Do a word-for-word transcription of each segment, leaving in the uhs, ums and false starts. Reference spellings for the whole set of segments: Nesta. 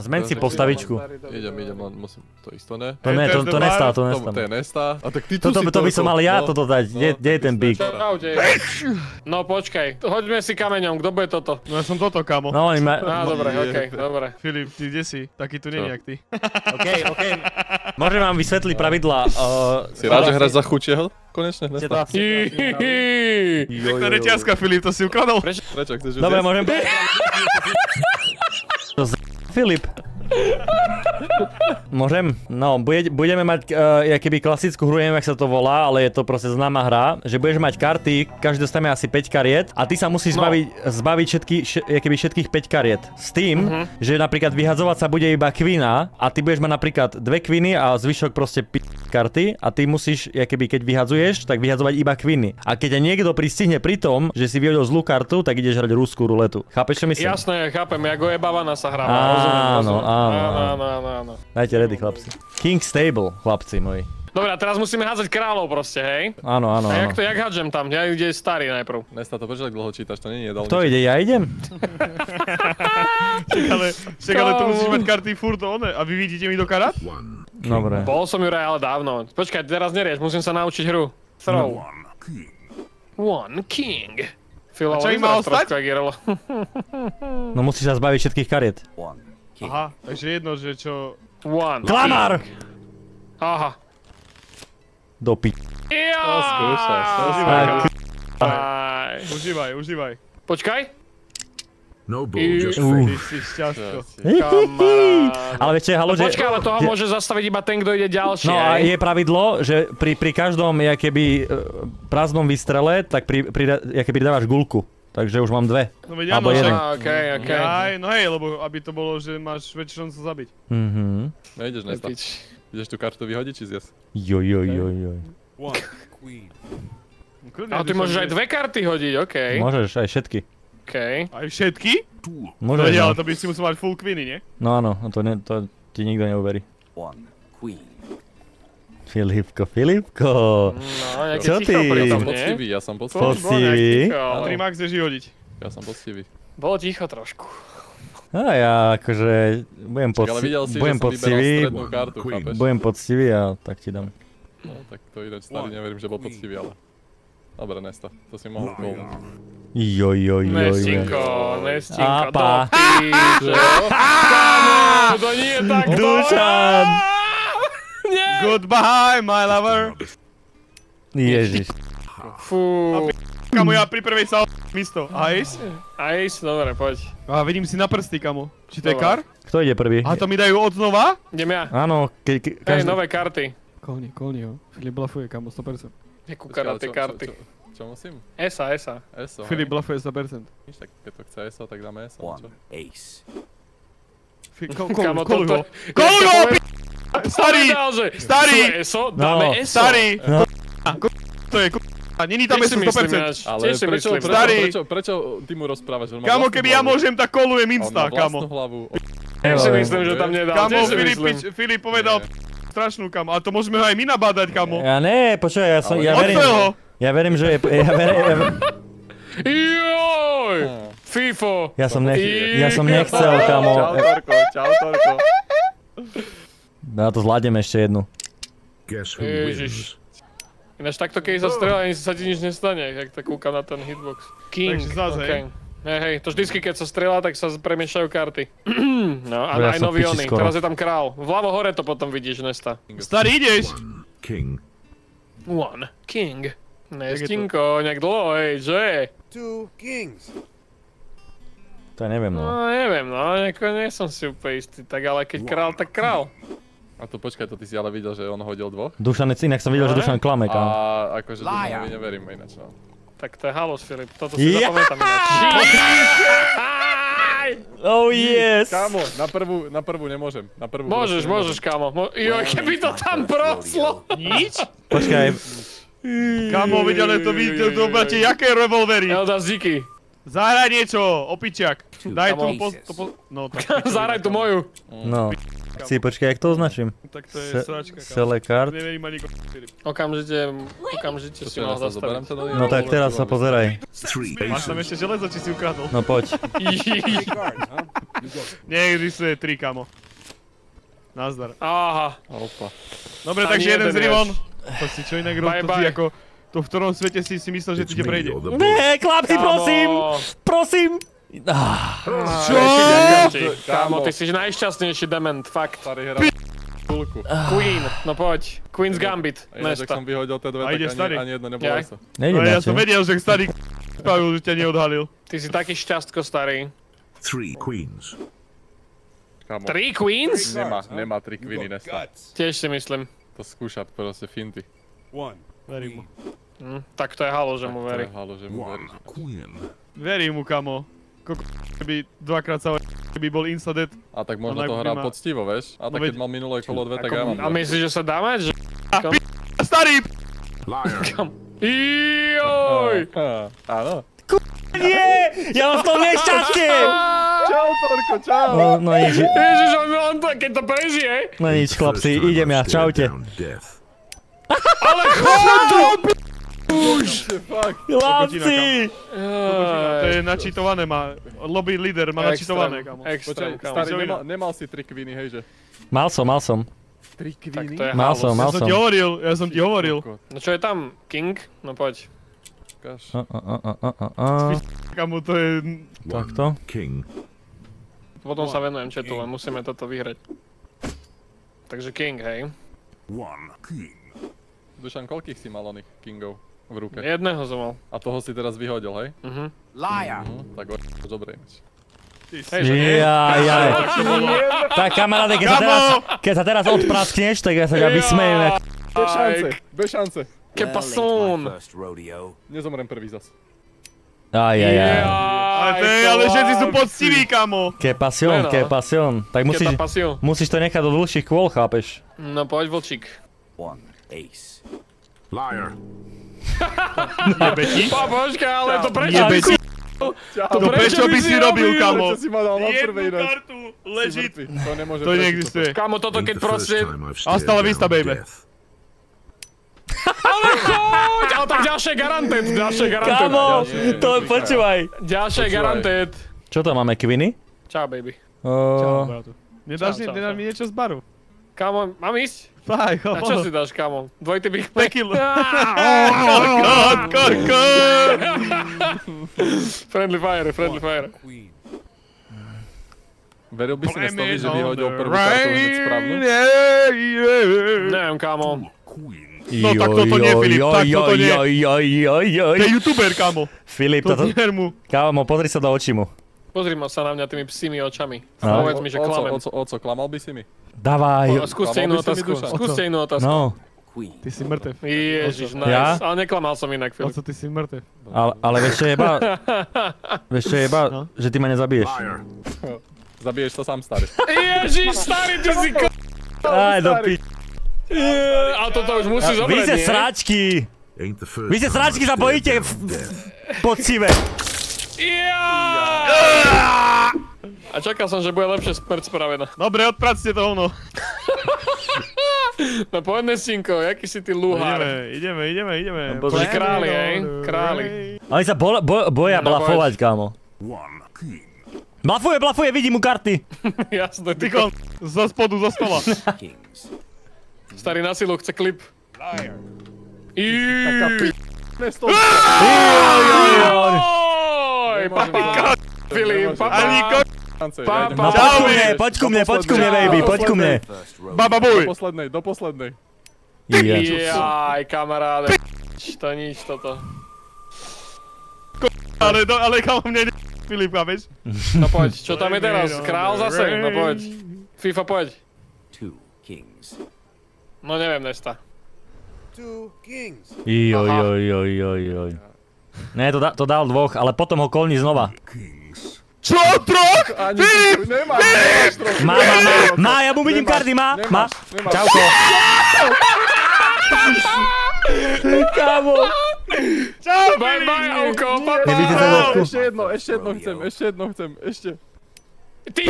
Zmęci postawić ku. Idem, idem, musím to isté. To ne, to, to Nesta, to Nesta. To je Nesta. A tak ty tu si to... To by som mal ja toto dať, kde je ten bík? No počkaj, hoďme si kameňom, kto bude toto? No ja som toto, kamo. No oni ma... Á, dobre, okej, dobre. Filip, ty kde si? Taký tu není jak ty. Okej, okej. Môžem vám vysvetliť pravidlá. Si rád, že hráš za chučieho? Konečne Nesta. Pekná reťazka, Filip, to si ukladol. Prečo, chceš ju zjesť? Dobre, môžem... Filip. Môžem? No, bude, budeme mať uh, keby klasickú hru, neviem, jak sa to volá, ale je to proste známa hra, že budeš mať karty, každý dostane asi päť kariet a ty sa musíš no. zbaviť, zbaviť všetky, keby všetkých päť kariet. S tým, uh-huh. že napríklad vyhadzovať sa bude iba kvina a ty budeš mať napríklad dve kviny a zvyšok proste p*** karty a ty musíš, keby keď vyhadzuješ, tak vyhadzovať iba kviny. A keď niekto pristihne pri tom, že si vyhodil zlú kartu, tak ideš hrať ruskú ruletu. Chápeš, čo myslím? Jasné, chápem, ako jebávaná sa hráva. Áno, áno, áno, áno, áno. Dajte ready, chlapci. King's Table, chlapci moji. Dobre, a teraz musíme hádzať kráľov proste, hej? Áno, áno, áno. A jak to, jak hádžem tam? Ja ide starý najprv. Nesta, to prečo tak dlho čítaš, to nie je dal. Kto ide, ja idem? Čak, ale tu musíš mať karty furt one, a vy vidíte mi do karát? Dobre. Bol som Juraj, ale dávno. Počkaj, teraz nerieš, musím sa naučiť hru. Throw. One king. A čo im má ostať? No musíš sa zbaviť všetkých kariet. Aha, takže jedno, že čo... Klamár! Aha. Do pi... To skúšaj, to skúšaj. Užívaj, užívaj. Počkaj. Ty si šťastko. Ale vieš, halo, že... Počkaj, ale toho môže zastaviť iba ten, kto ide ďalší. No a je pravidlo, že pri každom, jakéby... prázdnom výstrele, tak jakéby dávaš gulku. Takže už mám dve. No veď áno, že... Okej, okej. No hej, lebo aby to bolo, že máš väčšinou sa zabiť. Mhm. Nejdeš Nesta. Ideš tú kartu vyhodiť, či zjes? Jojojojoj. Ale ty môžeš aj dve karty hodiť, okej. Môžeš, aj všetky. Okej. Aj všetky? Môžeš. No nie, ale to by si musel mať full queeny, nie? No áno, to ti nikto neuverí. One queen. Filipko, Filipko, no, čo ty? Ja som poctivý, ja som poctivý. Poctivý? Na tri max ježi hodiť. Ja som poctivý. Bolo ticho trošku. A ja akože budem poctivý, budem poctivý, budem poctivý a tak ti dám. No tak to idem starý, neverím, že bol poctivý, ale... Dobre, Nesta, to si mohol kolnúť. Jojojojoj. Nestinko, Nestinko, do píže. Kámo, to nie je takto. Dušan. Goodbye, my lover! Ježiš. Fú. Kamo, ja pri prvej sa misto. Ice? Ice, dobre, poď. A vidím si na prsty, kamo. Či to je kar? Kto ide prvý? A to mi dajú od znova? Idem ja. Áno, ke... Hej, nové karty. Kolni, kolni ho. Filip blafuje, kamo, sto percent. Nekúka na tie karty. Čo musím? Esa, esa. Eso, hej. Filip blafuje sto percent. Nič, tak keď to chce eso, tak dáme eso. One, ace. Kamo, toto... Koluj ho, p***! Starý! Starý! Dáme eso? Starý! To je k***a, není tam eso sto percent. Ale prečo ty mu rozprávaš? Kamo, keby ja môžem, tak kolujem Insta, kamo. Tiež si myslím, že tam nedal. Kamo, Filip povedal strašnú, kamo. A to môžeme ho aj my nabádať, kamo. Ja ne, počúvaj, ja verím. Ja verím, že je... Joj! Fifo! Ja som nechcel, kamo. Čau, Torko, čau, Torko. Na to zvládneme ešte jednu. Ježiš. Ináč takto keď sa strelá, ani sa ti nič nestane, jak tak kúkam na ten hitbox. King, okej. Hej, hej, to vždycky keď sa strelá, tak sa premiešajú karty. No, a aj nový oný, teraz je tam král. Vľavo hore to potom vidíš, Nesta. Starý, ideš! King. One, king. Nestinko, nejak dlho, hej, že? Two kings. To ja neviem, no. No, neviem, no, nie som si úplne istý, tak ale keď král, tak král. A to počkaj, to ty si ale videl, že on hodil dvoch? Dušan, inak som videl, že Dušan klame, kámo. A akože Dušanovi neverím ináč, no. Tak to je halos, Filip, toto si zapamätám ináč. Oh yes! Kámo, na prvú nemôžem, na prvú... Môžeš, môžeš, kámo. Joj, keby to tam proslo! Nič? Počkaj. Kámo, videle to vidíte, to máte jaké revolvery. Elda Ziki. Zahraj niečo, opičiak. Daj to po... Zahraj tú moju. No. Si, počkaj, jak to označím? Tak to je sračka, kámo. Sele kart. Okamžite, okamžite si mal zastaviť. No tak teraz sa pozeraj. Máš tam ešte železo, či si ukradol? No poď. Nie już sobie trika, mo. Nazdar. Aha. Opa. Dobra, tam takže jeden z Rivon. To si čo iné grotí jako... To v ktorom svete si si myslel, že ti te prejde. Ne, chlapci, prosím! Prosím! Čo? Kámo, ty jsi najšťastnější dement, fakt. Queen, no poď. Queen's Gambit, Nesta. Jak som vyhodil tie dve, tak ani jedno nebolo sa. Ja som vedel, že starý spavil, že ťa neodhalil. Ty si taký šťastko starý. Three queens. Three queens? Nemá, nemá tri queeny, Nesta. Tiež si myslím. To skúšať proste finty. Verím mu. Hm, tak to je halo, že mu verí. Verí mu, kamo. Koko by dvakrát celé by bol insta-dead. A tak možno to hrá poctivo, veš? A tak keď mal minulé kolo dve, tak ja mám. A myslíš, že sa dá mať? Starý p***! Joj! Áno. K***a nie! Ja mám v tom nešťastie! Čau, Torko, čau! No nič. Ježiš, on to, keď to prežije. No nič, chlapci, idem ja, čaute. Ale chodno! Chlapci! To je načítované, má lobby líder, má načítované, kamo. Starý, nemal si tri queeny, hejže? Mal som, mal som. Tri queeny? Mal som, mal som. Ja som ti hovoril, ja som ti hovoril. No čo je tam? King? No poď. Ukáž. Kamo, to je... Takto? Potom sa venujem chatu, len musíme toto vyhrať. Takže King, hej. Dušan, koľkých si mal oných Kingov v ruke? Jedného som mal. A toho si teraz vyhodil, hej? Mhm. Liar! Tak o***o, dobre imeč. Jajaj. Tak kamaráde, keď sa teraz odpraskneš, tak ja sa ťa vysmejem jak... Bez šance, bez šance. Kepasón! Nezomrem prvý zas. Ajajaj. Ale všetci sú poctiví, kamo. Kepasón, kepasón. Tak musíš to nechať do dlhších kôl, chápeš? No poď, vlčík. Ace. Liar. Jebeti? Pobožka, ale to prečo by si... To prečo by si robil, kamo? Jednu kartu, legit. To neexistuje. Kamo, toto keď proste... Hasta la vista, baby. Ale choď! Ale tak ďalšie garanted, ďalšie garanted. Kamo, to počúvaj. Ďalšie garanted. Čo tam máme, Queeny? Čau, baby. Čau, bratu. Nedáš mi niečo z baru? Kamo, mám ísť? Tak, a čo si dáš, kamo? Dvojitý Big Mac? Korkot, korkot! Friendly fire, friendly fire. Veril by si Nestovi, že vyhodil prvú kartu hneď správnu? Neviem, kamo. No tak toto nie, Filip, tak toto nie. To je youtuber, kamo. Filip, toto... Kamo, pozri sa do očí mu. Pozri sa na mňa tými psími očami. Povedz mi, že klamem. Oco, klamal by si mi? Dávaj. Skúste inú otázku. Skúste inú otázku. No. Ty si mŕtev. Ježiš, nice. Ale neklamal som inak, Filip. Oco, ty si mŕtev. Ale vieš čo jeba? Vieš čo jeba? Že ty ma nezabiješ. Zabiješ to sám, starý. Ježiš, starý, ty si k***. Aj, do p***. Ale toto už musíš obrať, nie? Vy ste sračky. Vy ste sračky sa bojíte poctivé. A čakal som, že bude lepšie smrť spravená. Dobre, odpracte to hovno. No poďme, synko, jaký si ty lúhar. Ideme, ideme, ideme. Bože, králi, hej? Králi. Oni sa boja blafovať, kámo. Blafuje, blafuje, vidím mu karty. Jasné, ty kon... Zo spodu, zo stola. Starý na silu, chce klip. Taká p***. Papi k***, Filip, ani k***. No poď ku mne, poď ku mne, poď ku mne, baby, poď ku mne. Baba buj! Do poslednej, do poslednej. Jaj, kamaráde, p***, to nič toto. Ale, ale kamo mne n***, Filipka, vieš? No poď, čo tam je teraz? Král zase? No poď. FIFA, poď. No neviem, Nesta. Joj, joj, joj, joj, joj. Ne, to dal dvoch, ale potom ho kolní znova. Čo, troch? Filip! Filip! Má, má, má, má, ja mu vidím karty, má, má. Čauko. Kámo. Čau, bye, bye, auko, papa. Ešte jedno, ešte jedno chcem, ešte jedno chcem, ešte. Ty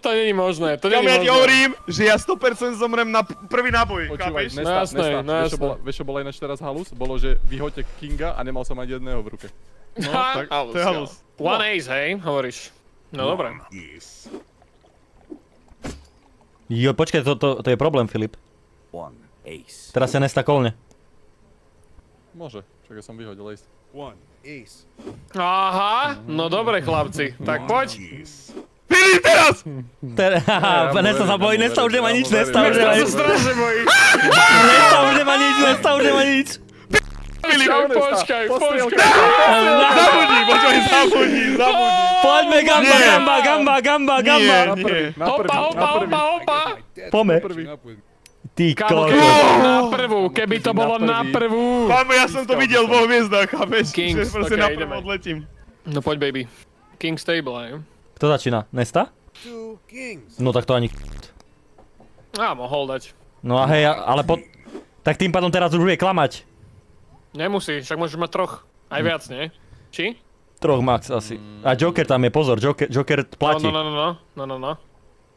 to není možné, to není možné. Ja ti hovorím, že ja sto percent zomrem na prvý náboj, chápeš? No jasné, no jasné. Vieš, čo bola ináč teraz halus? Bolo, že vyhoďte Kinga a nemal som ani jedného v ruke. No, tak, to je halus. One ace, hej, hovoríš. No dobra. Jo, počkej, to, to, to je problém, Filip. Teraz sa Nesta kolne. Môže, čakaj, som vyhodil ace. Aha, no dobre chlapci, tak poď. Filip teraz! Nesta sa bojí, Nesta už nemá nič, Nesta už nemá nič. Nesta sa strašne bojí. Nesta už nemá nič, Nesta už nemá nič. Filip, počkaj, počkaj. Zabudni, počkaj, zabudni, zabudni. Poďme, gamba, gamba, gamba, gamba, gamba. Hopa, hopa, hopa, hopa. Pome. Ty koľko. Na prvú, keby to bolo na prvú. Páme, ja som to videl vo hviezdách, chápeš? Kings, okej, ideme. No poď, baby. King's table, aj. Kto začína? Nesta? No tak to ani... Á, mohol dať. No a hej, ale po... Tak tým pádom teraz už bude klamať. Nemusí, však môžeš mať troch. Aj viac, nie? Či? Troch max asi. A Joker tam je, pozor, Joker, Joker platí. No, no, no, no, no, no, no.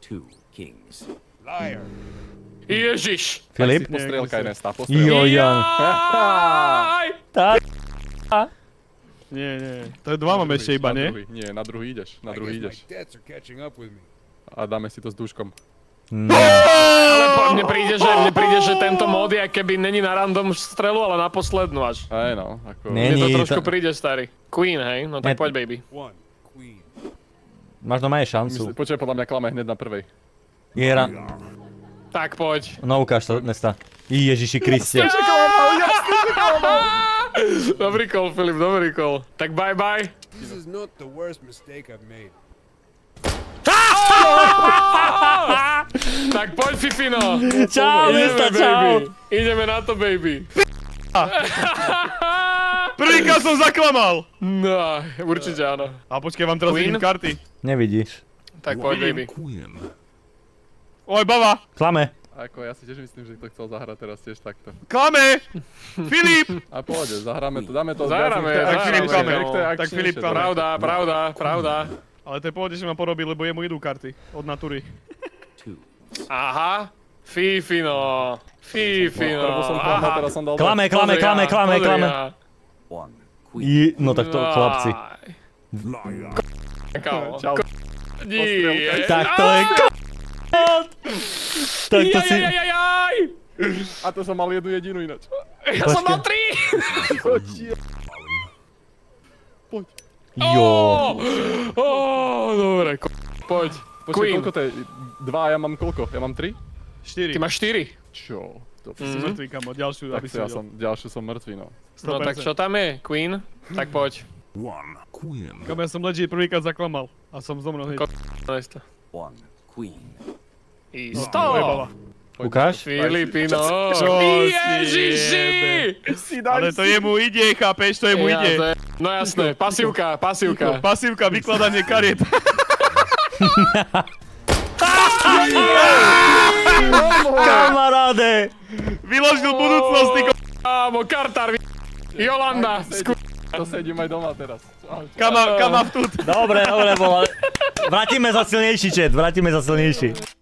Two Kings. Liar. Ježiš! Filip? Postrielkaj Nesta, postrielkaj. Jojan. Tá... Nie, nie, to je dva máme ešte iba, nie? Nie, na druhý ideš, na druhý ideš. A dáme si to s duškom. Ale mne príde, že mne príde, že tento mod je akéby není na random strelu, ale na poslednú až. Hej no, ako... Mne to trošku príde, starý. Queen, hej? No tak poď, baby. Máš doma aj šancu. Počkaj, podľa mňa klame hneď na prvej. Jera. Tak poď. No ukáž to, Nesta. Ježiši Kriste. Jasne, že klamal, jasne, že klamal. Dobrý kol, Filip, dobrý kol. Tak bye bye. This is not the worst mistake I've made. Tak poď, Fifino. Čau, Nesta, čau. Ideme na to, baby. Prvýkrát som zaklamal. No, určite áno. A počkaj, vám teraz vidím karty. Nevidíš. Tak poď, baby. Oj, baba! Klame! Ako, ja si tiež myslím, že to chcel zahrať teraz tiež takto. Klame! Filip! A pohode, zahráme to, dáme to. Zahráme, zahráme. Tak Filip, klame. Pravda, pravda, pravda. Ale to je pohode, že ma porobí, lebo jemu idú karty. Od natúry. Aha! Fifino! Fifino! Aha! Klame, klame, klame, klame, klame! No tak to, chlapci. Čau. Tak to je k***. Tak to si... A to som mal jednu jedinu ináč. Ja som mal tri! Poď. Joooo! Oooo, dobre, poď. Počkaj, koľko to je? Dva a ja mám koľko? Ja mám tri? Štyri. Ty máš štyri? Čo? Si mŕtvý, kamo, ďalšiu, aby si vedel. Ďalšiu som mŕtvý, no. No tak čo tam je? Queen? Tak poď. Kamo, ja som legit prvýkrát zaklamal. A som zomrel hneď. I sto! Ukáž? Filipino! Ježiši! Ale to jemu ide, chápeš, to jemu ide. No jasné, pasívka, pasívka. Pasívka, vykladanie kariet. Kamaráde! Vyložil budúcnosť, ty k***o! Kartár, vy***! Jolanda, skú***! To sedím aj doma teraz. Kama, kama vtud. Dobre, dobre, bol. Vrátime za silnejší, chat, vrátime za silnejší.